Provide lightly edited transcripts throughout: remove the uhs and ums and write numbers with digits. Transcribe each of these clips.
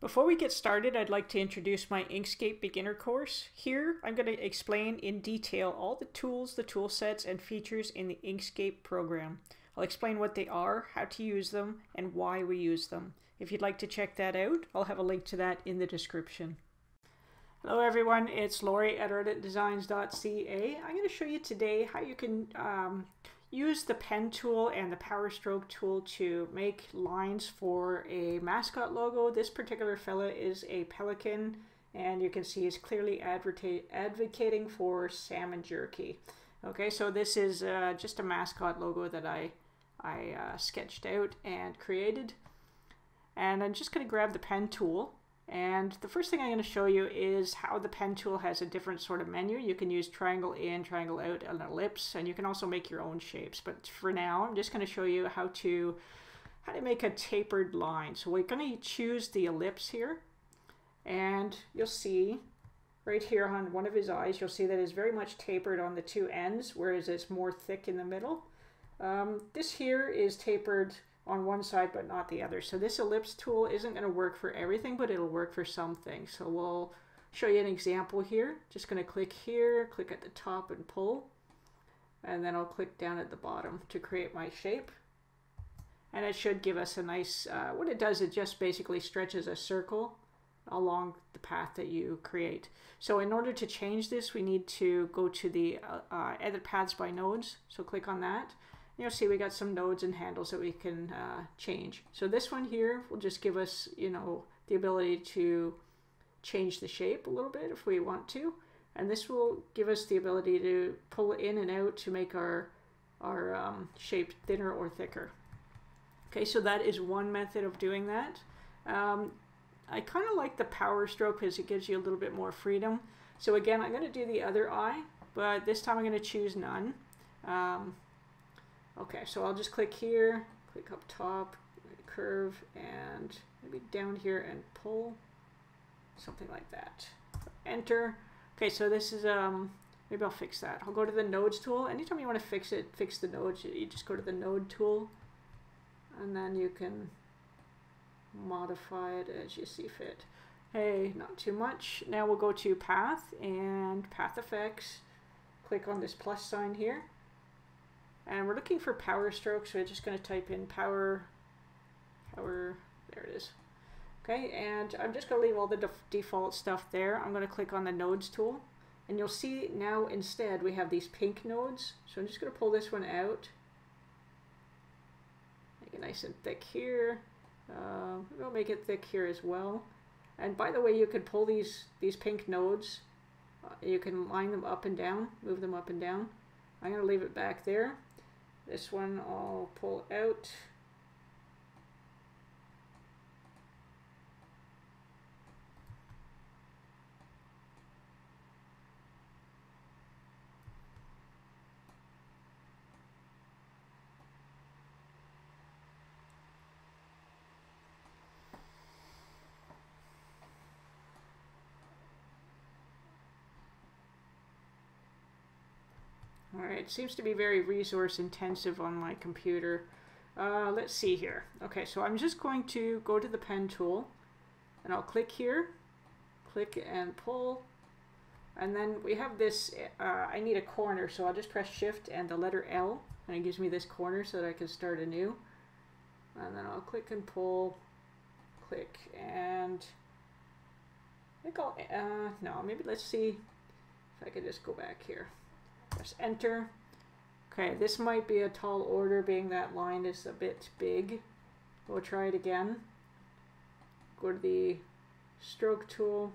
Before we get started, I'd like to introduce my Inkscape beginner course. Here, I'm going to explain in detail all the tools, the tool sets, and features in the Inkscape program. I'll explain what they are, how to use them, and why we use them. If you'd like to check that out, I'll have a link to that in the description. Hello everyone, it's Lori at ArdentDesigns.ca. I'm going to show you today how you can use the pen tool and the powerstroke tool to make lines for a mascot logo. This particular fella is a pelican, and you can see he's clearly advocating for salmon jerky. Okay, so this is just a mascot logo that I sketched out and created. And I'm just going to grab the pen tool. And the first thing I'm going to show you is how the pen tool has a different sort of menu. You can use triangle in, triangle out, and ellipse, and you can also make your own shapes. But for now, I'm just going to show you how to make a tapered line. So we're going to choose the ellipse here, and you'll see right here on one of his eyes, you'll see that it's very much tapered on the two ends, whereas it's more thick in the middle. This here is tapered on one side but not the other. So this ellipse tool isn't going to work for everything, but it'll work for some things. So we'll show you an example here. Just going to click here, click at the top and pull, and then I'll click down at the bottom to create my shape. And it should give us a nice, what it does, it just basically stretches a circle along the path that you create. So in order to change this, we need to go to the edit paths by nodes. So click on that. You'll see we got some nodes and handles that we can change. So this one here will just give us, you know, the ability to change the shape a little bit if we want to, and this will give us the ability to pull in and out to make our shape thinner or thicker. Okay, so that is one method of doing that. I kind of like the power stroke because it gives you a little bit more freedom. So again, I'm going to do the other eye, but this time I'm going to choose none. Okay, so I'll just click here, click up top, curve, and maybe down here and pull, something like that. Enter. Okay, so this is, maybe I'll fix that. I'll go to the nodes tool. Anytime you want to fix it, fix the nodes, you just go to the node tool, and then you can modify it as you see fit. Hey, not too much. Now we'll go to path and path effects. Click on this plus sign here. And we're looking for power stroke, so we're just going to type in power, there it is. Okay, and I'm just going to leave all the default stuff there. I'm going to click on the nodes tool, and you'll see now instead we have these pink nodes. So I'm just going to pull this one out, make it nice and thick here. We'll make it thick here as well. And by the way, you can pull these pink nodes. You can line them up and down, move them up and down. I'm going to leave it back there. This one I'll pull out. Alright, seems to be very resource intensive on my computer. Let's see here. Okay, so I'm just going to go to the pen tool, and I'll click here, click and pull, and then we have this, I need a corner, so I'll just press shift and the letter L, and it gives me this corner so that I can start anew. And then I'll click and pull, click, and I think I'll, no, maybe let's see if I can just go back here. Press enter. Okay, this might be a tall order being that line is a bit big. We'll try it again. Go to the stroke tool.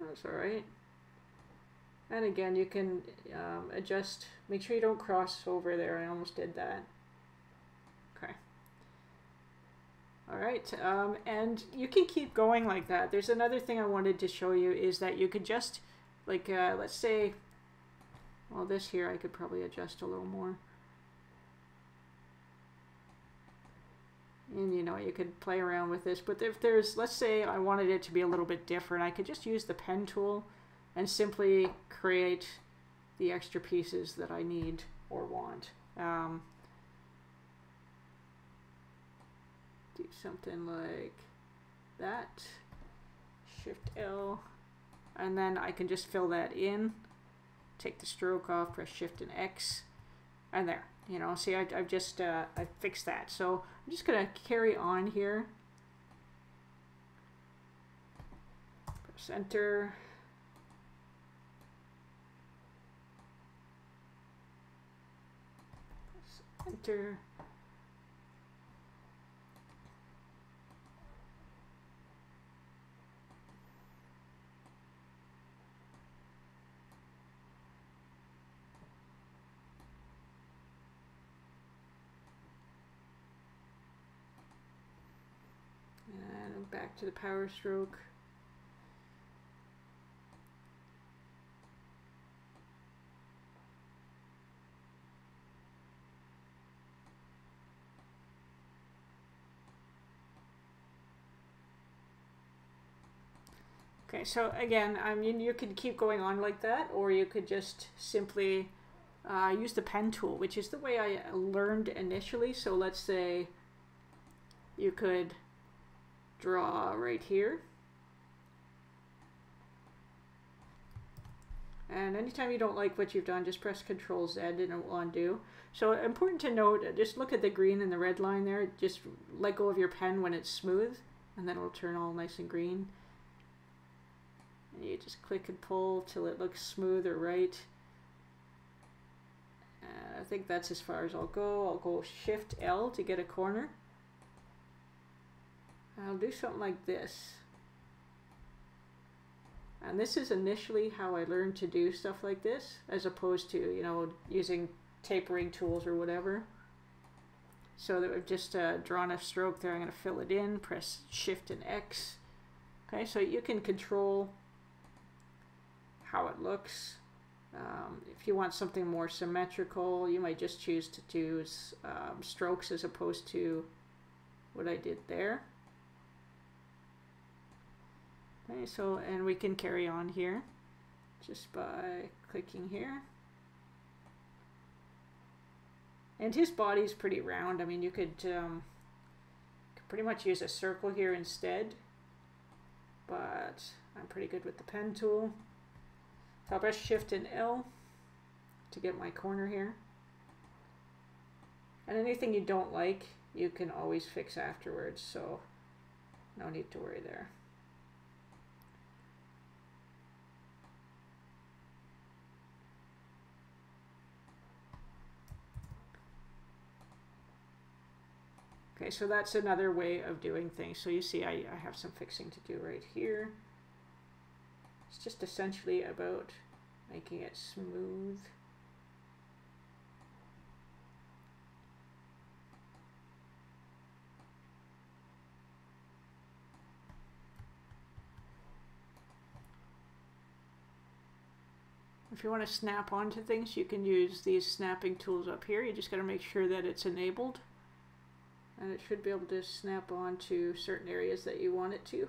That's all right. And again, you can adjust. Make sure you don't cross over there. I almost did that. Okay. All right, and you can keep going like that. There's another thing I wanted to show you is that you could just, like, let's say, well, this here I could probably adjust a little more. And, you know, you could play around with this. But if there's, let's say I wanted it to be a little bit different, I could just use the pen tool and simply create the extra pieces that I need or want. Do something like that, Shift L, and then I can just fill that in, take the stroke off, press Shift and X, and there. You know, see, I've just I fixed that. So I'm just gonna carry on here. Press Enter. And back to the power stroke. Okay, so again, I mean, you could keep going on like that, or you could just simply use the pen tool, which is the way I learned initially. So let's say you could draw right here. And anytime you don't like what you've done, just press Control Z and it will undo. So important to note, just look at the green and the red line there. Just let go of your pen when it's smooth, and then it will turn all nice and green. You just click and pull till it looks smooth or right. I think that's as far as I'll go. I'll go Shift L to get a corner. I'll do something like this. And this is initially how I learned to do stuff like this, as opposed to, you know, using tapering tools or whatever. So that we've just drawn a stroke there. I'm going to fill it in, press Shift and X. Okay, so you can control how it looks. If you want something more symmetrical, you might just choose to choose strokes as opposed to what I did there. Okay, so, and we can carry on here just by clicking here. And his body's pretty round. I mean, you could pretty much use a circle here instead, but I'm pretty good with the pen tool. So I'll press Shift and L to get my corner here. And anything you don't like, you can always fix afterwards, so no need to worry there. Okay, so that's another way of doing things. So you see I have some fixing to do right here. It's just essentially about making it smooth. If you want to snap onto things, you can use these snapping tools up here. You just got to make sure that it's enabled. And it should be able to snap on to certain areas that you want it to,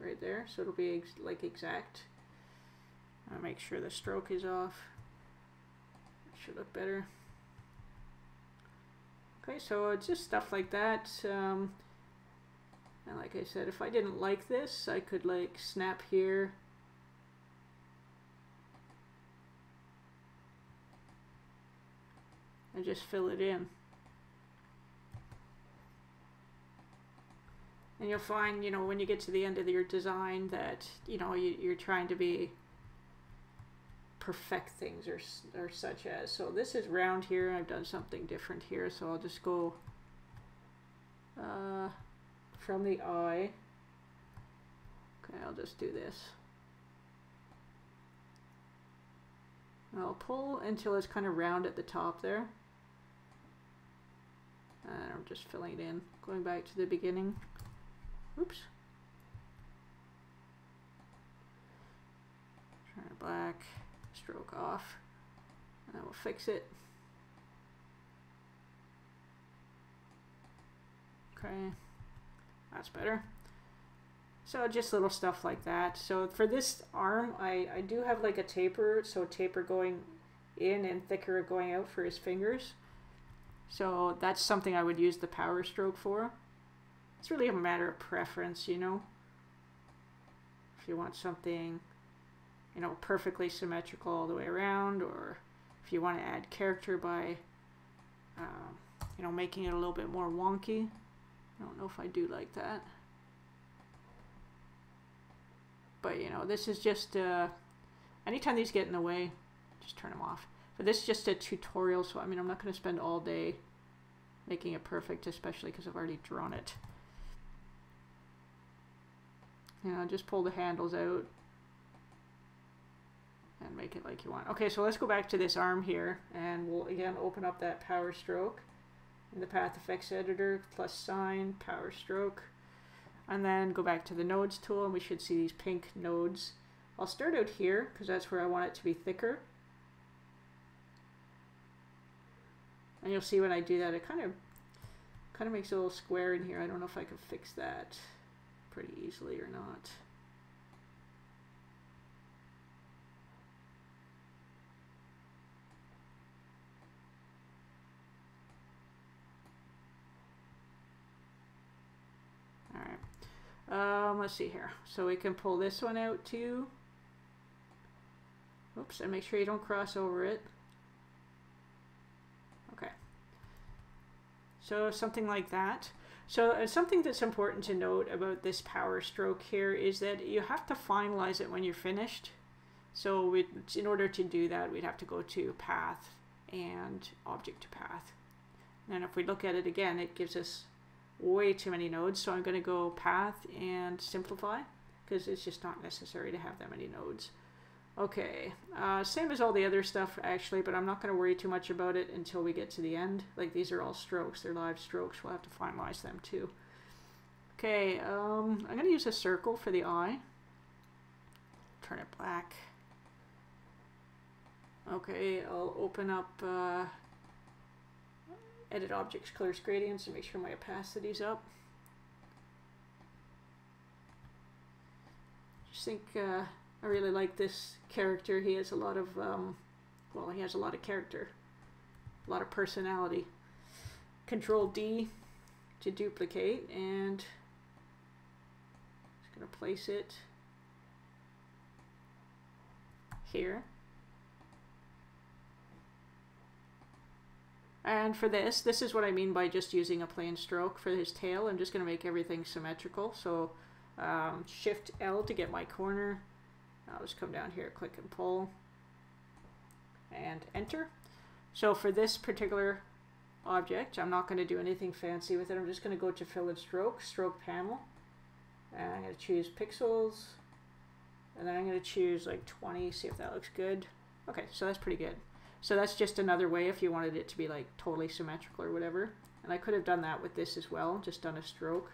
right there. So it'll be like exact. I'll make sure the stroke is off. It should look better. Okay, so it's just stuff like that. And like I said, if I didn't like this, I could like snap here. And just fill it in. And you'll find, you know, when you get to the end of your design that, you know, you're trying to be perfect things or such as. So this is round here. I've done something different here. So I'll just go from the eye. Okay, I'll just do this. And I'll pull until it's kind of round at the top there. And I'm just filling it in, going back to the beginning. Oops. Turn it black, stroke off, and I will fix it. Okay, that's better. So just little stuff like that. So for this arm, I do have like a taper, so taper going in and thicker going out for his fingers. So that's something I would use the power stroke for. It's really a matter of preference, you know. If you want something, you know, perfectly symmetrical all the way around, or if you want to add character by, you know, making it a little bit more wonky. I don't know if I do like that. But, you know, this is just, anytime these get in the way, just turn them off. But this is just a tutorial, so I mean, I'm not going to spend all day making it perfect, especially because I've already drawn it. You know, just pull the handles out and make it like you want. Okay, so let's go back to this arm here, and we'll again open up that power stroke in the Path Effects Editor, +, power stroke. And then go back to the nodes tool, and we should see these pink nodes. I'll start out here because that's where I want it to be thicker. And you'll see when I do that, it kind of makes a little square in here. I don't know if I can fix that pretty easily or not. Let's see here. So we can pull this one out too. Oops, and make sure you don't cross over it. Okay. So something like that. So something that's important to note about this power stroke here is that you have to finalize it when you're finished. So in order to do that, we'd have to go to Path and Object to Path. And then if we look at it again, it gives us way too many nodes, so I'm going to go Path and Simplify because it's just not necessary to have that many nodes. Okay, same as all the other stuff actually, but I'm not going to worry too much about it until we get to the end. Like, these are all strokes, they're live strokes, we'll have to finalize them too. Okay, I'm going to use a circle for the eye, turn it black. Okay, I'll open up Edit Objects, Colors, Gradients, and make sure my opacity's up. Just think, I really like this character. He has a lot of, well, he has a lot of character, a lot of personality. Control D to duplicate, and I'm just gonna place it here. And for this, this is what I mean by just using a plain stroke for his tail. I'm just going to make everything symmetrical. So Shift L to get my corner. I'll just come down here, click and pull, and enter. So for this particular object, I'm not going to do anything fancy with it. I'm just going to go to Fill and Stroke, Stroke Panel. And I'm going to choose Pixels. And then I'm going to choose like 20, see if that looks good. Okay, so that's pretty good. So that's just another way if you wanted it to be like totally symmetrical or whatever. And I could have done that with this as well, just done a stroke.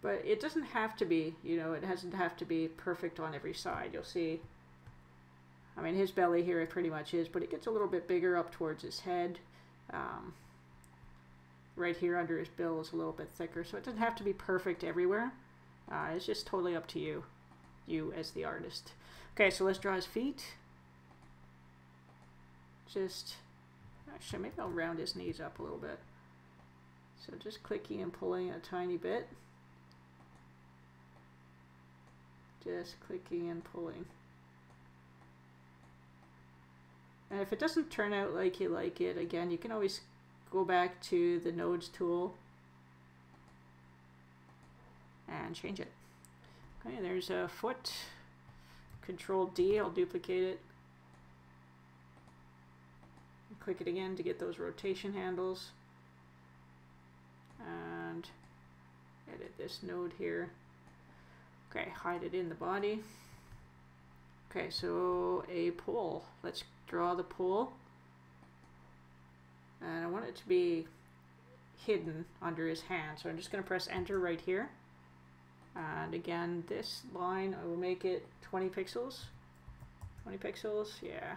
But it doesn't have to be, you know, it doesn't have to be perfect on every side. You'll see, I mean, his belly here it pretty much is, but it gets a little bit bigger up towards his head. Right here under his bill is a little bit thicker, so it doesn't have to be perfect everywhere. It's just totally up to you, as the artist. Okay, so let's draw his feet. Just, actually maybe I'll round his knees up a little bit. So just clicking and pulling a tiny bit. Just clicking and pulling. And if it doesn't turn out like you like it, again, you can always go back to the nodes tool and change it. Okay, there's a foot. Control D, I'll duplicate it. Click it again to get those rotation handles. And edit this node here. Okay, hide it in the body. Okay, so a pole. Let's draw the pole. And I want it to be hidden under his hand. So I'm just going to press enter right here. And again, this line, I will make it 20 pixels. 20 pixels, yeah,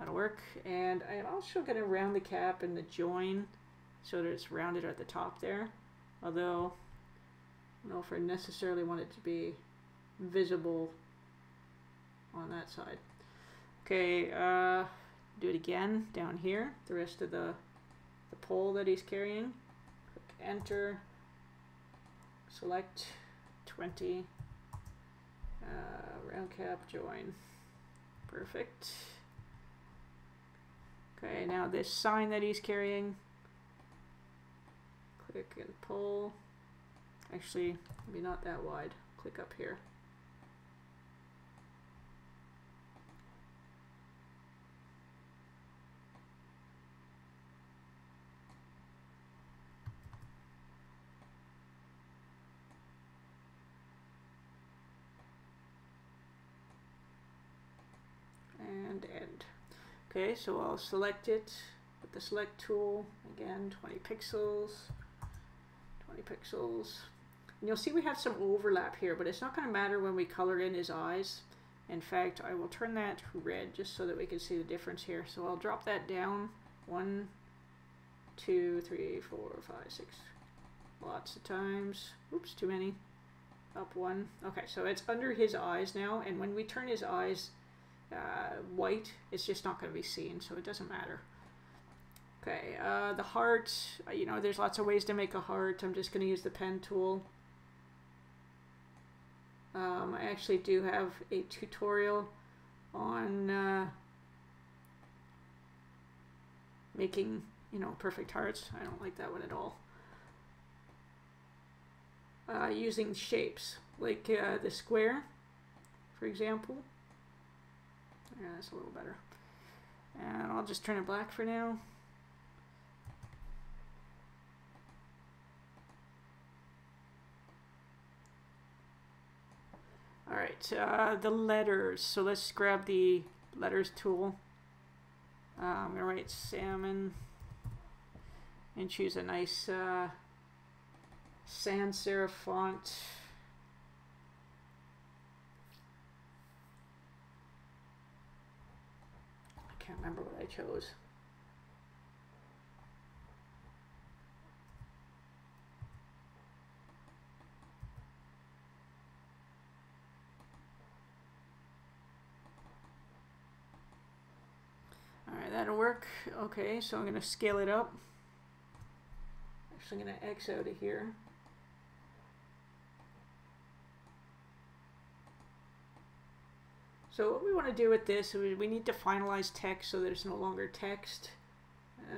that'll work. And I'm also going to round the cap and the join so that it's rounded at the top there. Although, I don't know if I necessarily want it to be visible on that side. Okay, do it again down here, the rest of the pole that he's carrying. Click enter, select 20, round cap, join. Perfect. Okay, now this sign that he's carrying, click and pull. Actually, maybe not that wide. Click up here. And end. Okay, so I'll select it with the select tool. Again, 20 pixels. 20 pixels. And you'll see we have some overlap here, but it's not going to matter when we color in his eyes. In fact, I will turn that red just so that we can see the difference here. So I'll drop that down 1, 2, 3, 4, 5, 6 lots of times. Oops, too many. Up 1. Okay, so it's under his eyes now, and when we turn his eyes white, it's just not going to be seen, so it doesn't matter. Okay, the heart, you know, there's lots of ways to make a heart. I'm just going to use the pen tool. I actually do have a tutorial on making, you know, perfect hearts. I don't like that one at all. Using shapes, like the square, for example. Yeah, that's a little better. And I'll just turn it black for now. All right, the letters. So let's grab the letters tool. I'm gonna write salmon and choose a nice sans serif font. I can't remember what I chose. That'll work. Okay, so I'm going to scale it up. Actually, I'm going to X out of here. So what we want to do with this is we need to finalize text so that it's no longer text.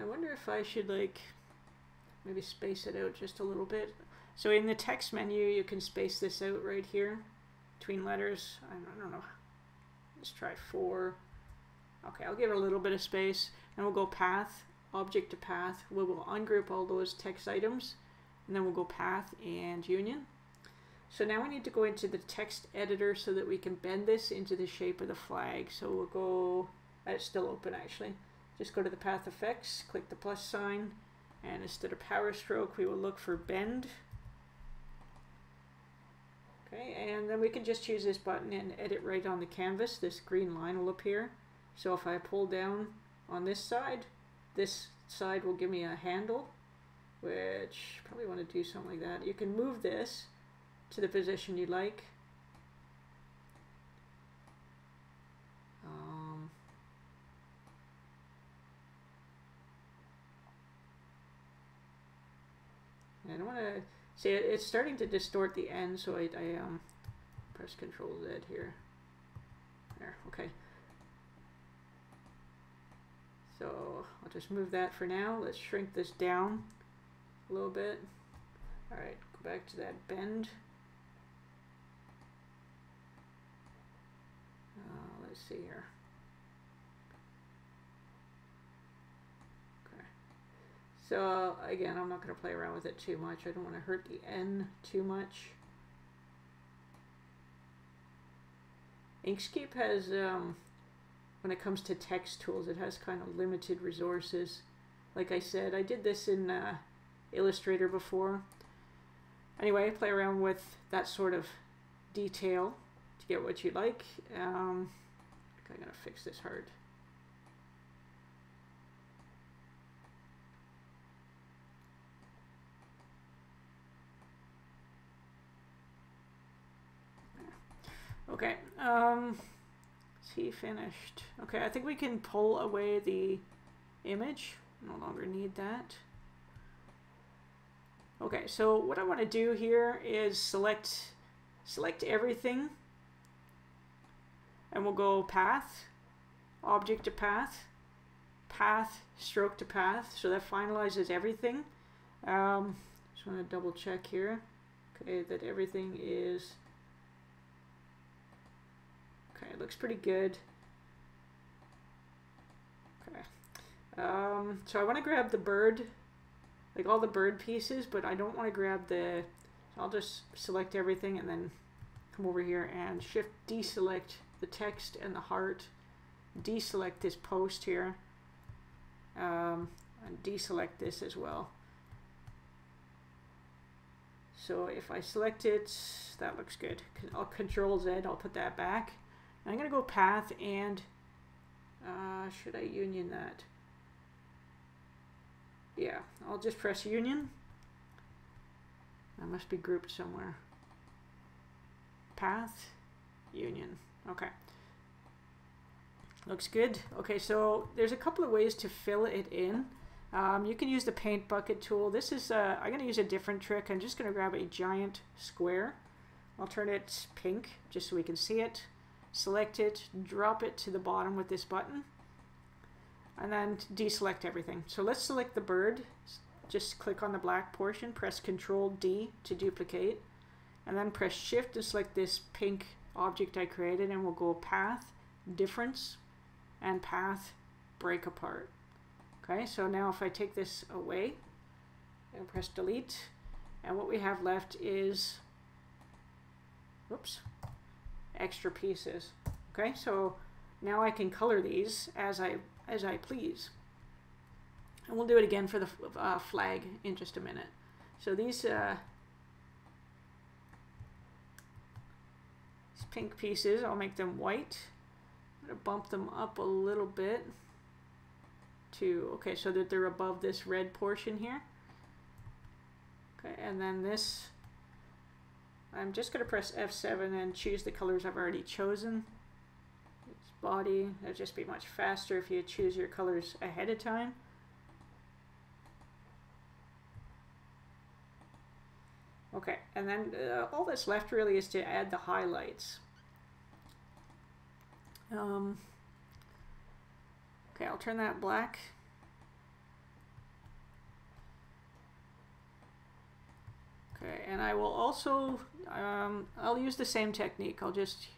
I wonder if I should like maybe space it out just a little bit. So in the text menu, you can space this out right here between letters. I don't know. Let's try 4. Okay, I'll give it a little bit of space, and we'll go path, object to path. We will ungroup all those text items, and then we'll go path and union. So now we need to go into the text editor so that we can bend this into the shape of the flag. So we'll go, it's still open actually. Just go to the path effects, click the plus sign, and instead of power stroke, we will look for bend. Okay, and then we can just choose this button and edit right on the canvas. This green line will appear. So if I pull down on this side will give me a handle, which probably want to do something like that. You can move this to the position you like. I don't want to see it, it's starting to distort the end, so I press Control Z here. There, okay. So I'll just move that for now. Let's shrink this down a little bit. All right, go back to that bend. Let's see here. Okay. So again, I'm not going to play around with it too much. I don't want to hurt the N too much. Inkscape has when it comes to text tools, it has kind of limited resources. Like I said, I did this in Illustrator before. Anyway, play around with that sort of detail to get what you like. I'm gonna fix this hard. Okay. T finished. Okay, I think we can pull away the image. No longer need that. Okay, so what I want to do here is select everything, and we'll go path, object to path, path, stroke to path. So that finalizes everything. Just want to double check here. Okay, that everything is okay. It looks pretty good. Okay, so I want to grab the bird. Like all the bird pieces, but I don't want to grab the... I'll just select everything and then come over here and shift deselect the text and the heart. Deselect this post here. And deselect this as well. So if I select it, that looks good. I'll Control Z, I'll put that back. And I'm going to go path and... should I union that? Yeah, I'll just press union. I must be grouped somewhere. Path, union. Okay. Looks good. Okay, so there's a couple of ways to fill it in. You can use the paint bucket tool. This is, I'm going to use a different trick. I'm just going to grab a giant square. I'll turn it pink just so we can see it. Select it, drop it to the bottom with this button. And then deselect everything. So let's select the bird. Just click on the black portion, press Ctrl D to duplicate, and then press Shift to select this pink object I created, and we'll go path, difference, and path, break apart. Okay, so now if I take this away and press delete, and what we have left is, whoops, extra pieces. Okay, so now I can color these as I please. And we'll do it again for the flag in just a minute. So these pink pieces, I'll make them white. I'm going to bump them up a little bit to, okay, so that they're above this red portion here. Okay, and then this, I'm just going to press F7 and choose the colors I've already chosen. Body, it'll just be much faster if you choose your colors ahead of time. Okay, and then all that's left really is to add the highlights. Okay, I'll turn that black. Okay, and I will also, I'll use the same technique. I'll just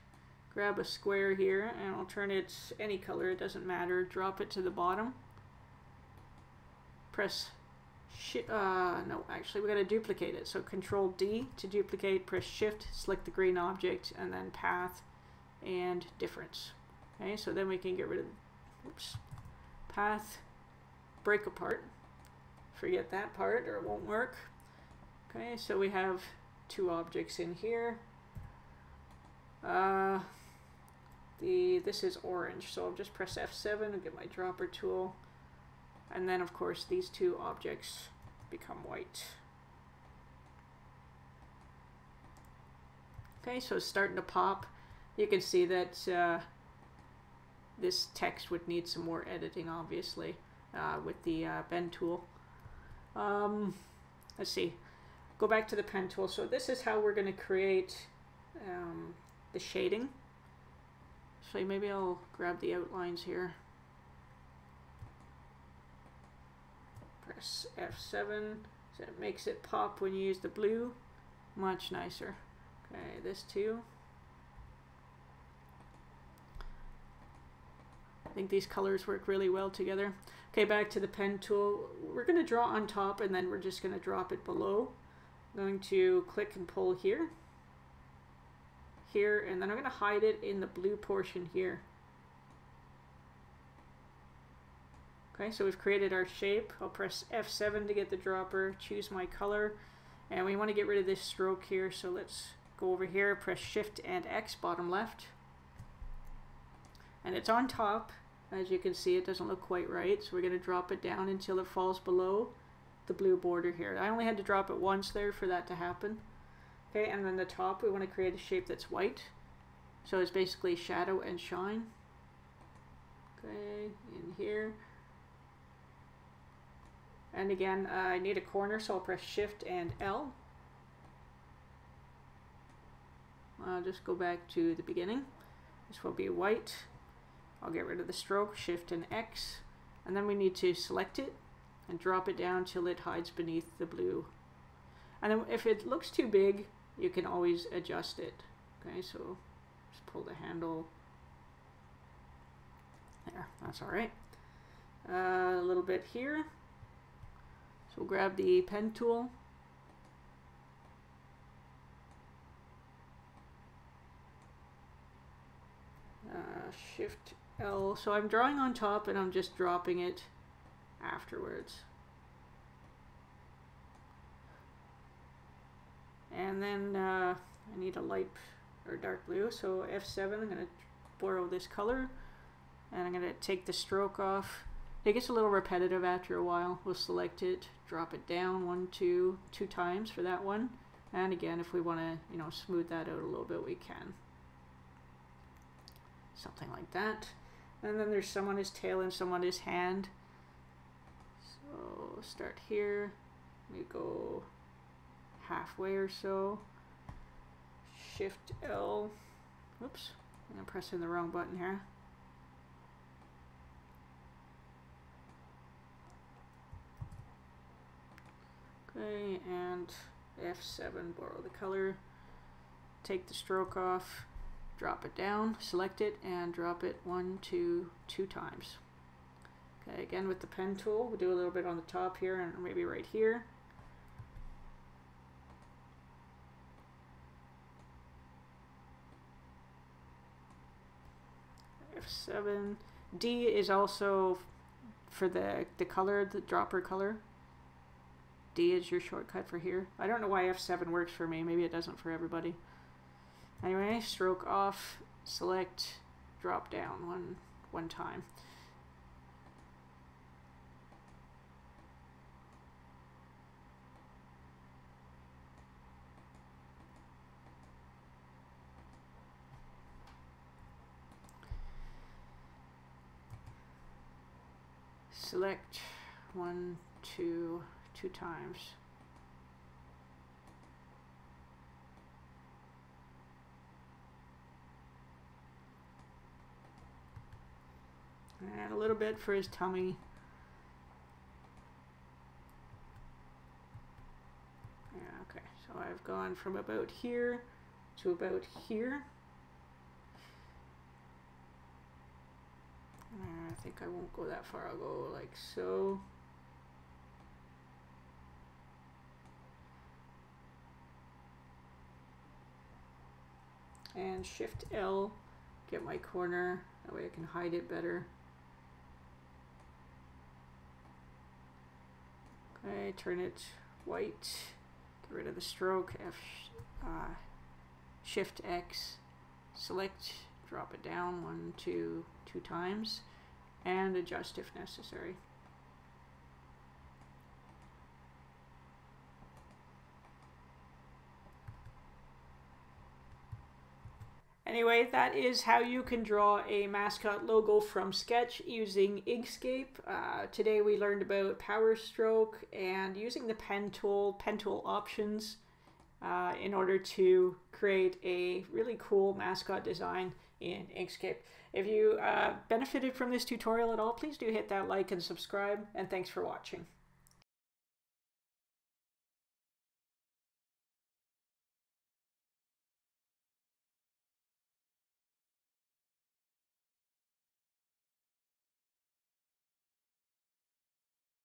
grab a square here and I'll turn it any color, it doesn't matter, drop it to the bottom. Press shift, no, actually we got to duplicate it. So Control D to duplicate, press Shift, select the green object, and then path and difference. Okay, so then we can get rid of, oops, path, break apart. Forget that part or it won't work. Okay, so we have two objects in here. This is orange, so I'll just press F7 and get my dropper tool, and then of course these two objects become white. Okay, so it's starting to pop. You can see that this text would need some more editing, obviously, with the pen tool. Let's see, go back to the pen tool. So this is how we're going to create the shading. So maybe I'll grab the outlines here. Press F7, so it makes it pop when you use the blue. Much nicer. Okay, this too. I think these colors work really well together. Okay, back to the pen tool. We're going to draw on top and then we're just going to drop it below. I'm going to click and pull here. Here, and then I'm going to hide it in the blue portion here. Okay, so we've created our shape. I'll press F7 to get the dropper, choose my color, and we want to get rid of this stroke here, so let's go over here, press Shift and X, bottom left, and it's on top. As you can see, it doesn't look quite right, so we're going to drop it down until it falls below the blue border here. I only had to drop it once there for that to happen. Okay, and then the top, we want to create a shape that's white. So it's basically shadow and shine. Okay, in here. And again, I need a corner, so I'll press Shift and L. I'll just go back to the beginning. This will be white. I'll get rid of the stroke, Shift and X. And then we need to select it and drop it down till it hides beneath the blue. And then if it looks too big, you can always adjust it. Okay, so just pull the handle. There, that's all right. A little bit here. So we'll grab the pen tool. Shift L. So I'm drawing on top and I'm just dropping it afterwards. And then I need a light or dark blue. So F7, I'm going to borrow this color and I'm going to take the stroke off. It gets a little repetitive after a while. We'll select it, drop it down two times for that one. And again, if we want to, you know, smooth that out a little bit, we can. Something like that. And then there's someone his tail and someone his hand. So start here. We go halfway or so. Shift L. Oops, I'm pressing the wrong button here. Okay, and F7, borrow the color, take the stroke off, drop it down, select it, and drop it two times. Okay, again with the pen tool, we'll do a little bit on the top here and maybe right here. F7. D is also for the color, the dropper color. D is your shortcut for here. I don't know why F7 works for me. Maybe it doesn't for everybody. Anyway, stroke off, select, drop down one time. Select two times. And a little bit for his tummy. Yeah, okay, so I've gone from about here to about here. I think I won't go that far. I'll go like so. And Shift L, get my corner, that way I can hide it better. Okay, turn it white, get rid of the stroke, Shift X, select, drop it down two times, and adjust if necessary. Anyway, that is how you can draw a mascot logo from sketch using Inkscape. Today we learned about power stroke and using the pen tool options in order to create a really cool mascot design in Inkscape. If you benefited from this tutorial at all, please do hit that like and subscribe, and thanks for watching.